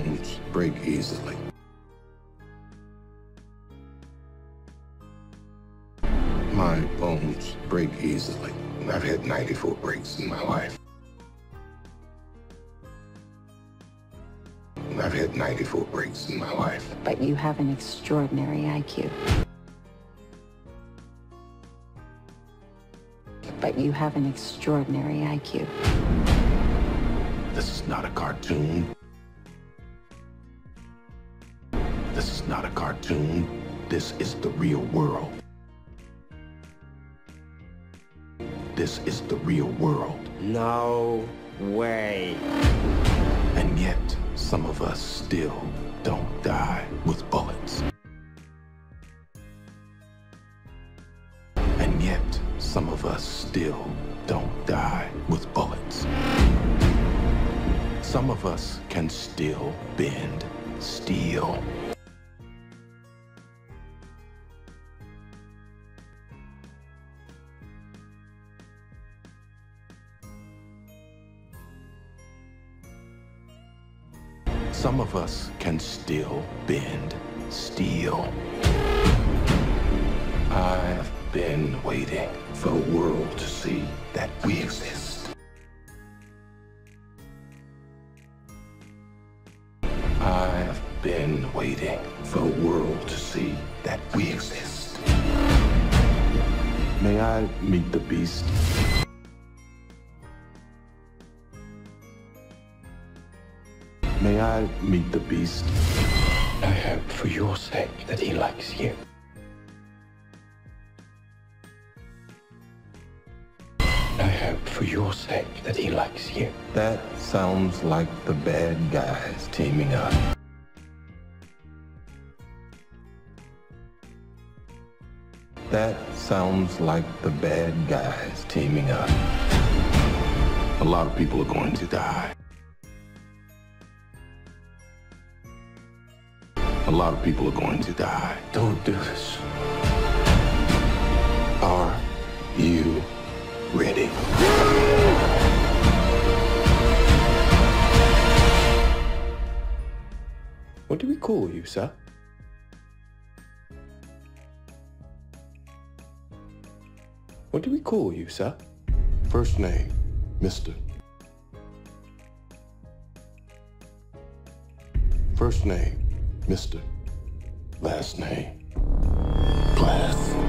bones break easily. My bones break easily. I've had 94 breaks in my life. I've had 94 breaks in my life. But you have an extraordinary IQ. But you have an extraordinary IQ. This is not a cartoon. This is not a cartoon. This is the real world. This is the real world. No way. And yet, some of us still don't die with bullets. And yet, some of us still don't die with bullets. Some of us can still bend steel. Some of us can still bend steel. I've been waiting for the world to see that we exist. I've been waiting for the world to see that we exist. May I meet the beast? May I meet the beast? I hope for your sake that he likes you. I hope for your sake that he likes you. That sounds like the bad guys teaming up. That sounds like the bad guys teaming up. A lot of people are going to die. A lot of people are going to die. Don't do this. Are you ready? What do we call you, sir? What do we call you, sir? First name, Mr. First name, Mr. Last name, Glass.